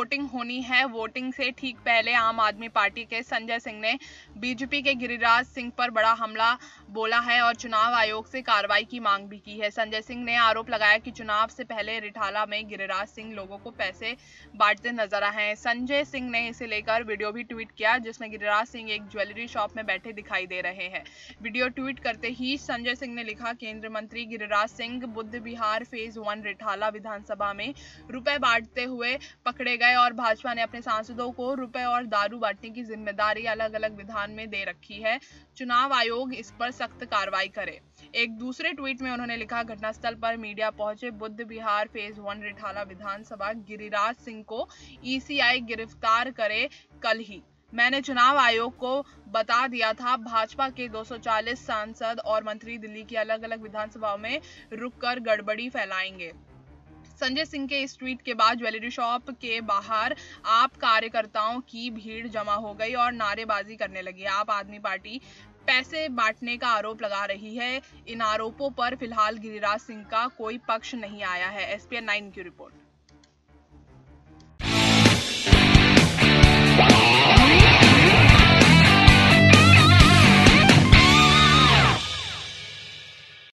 Voting होनी है, voting से ठीक पहले आम आदमी पार्टी के संजय सिंह ने बीजेपी के गिरिराज सिंह पर बड़ा हमला बोला है और चुनाव आयोग से कार्रवाई की मांग भी की है। संजय सिंह ने आरोप लगाया कि चुनाव से पहले रिठाला में गिरिराज सिंह लोगों को पैसे बांटते नजर आए हैं। संजय सिंह ने इसे लेकर वीडियो भी ट्वीट किया जिसमें गिरिराज सिंह एक ज्वेलरी शॉप में बैठे दिखाई दे रहे हैं। वीडियो ट्वीट करते ही संजय सिंह ने लिखा, केंद्रीय मंत्री गिरिराज सिंह बुद्ध बिहार फेज 1 रिठाला विधानसभा में रुपए बांटते हुए पकड़े गए और भाजपा ने अपने सांसदों को रुपए और दारू बांटने की जिम्मेदारी अलग अलग विधान में दे रखी है। चुनाव आयोग इस पर सख्त कार्रवाई करे। एक दूसरे ट्वीट में उन्होंने लिखा, घटनास्थल पर मीडिया पहुंचे बुद्ध बिहार फेज 1 रिठाला विधानसभा गिरिराज सिंह को ECI गिरफ्तार करे। कल ही मैंने चुनाव आयोग को बता दिया था, भाजपा के 240 सांसद और मंत्री दिल्ली की अलग अलग विधानसभाओं में रुककर गड़बड़ी फैलाएंगे। संजय सिंह के इस ट्वीट के बाद ज्वेलरी शॉप के बाहर आप कार्यकर्ताओं की भीड़ जमा हो गई और नारेबाजी करने लगी। आप आदमी पार्टी पैसे बांटने का आरोप लगा रही है। इन आरोपों पर फिलहाल गिरिराज सिंह का कोई पक्ष नहीं आया है। SPN 9 की रिपोर्ट।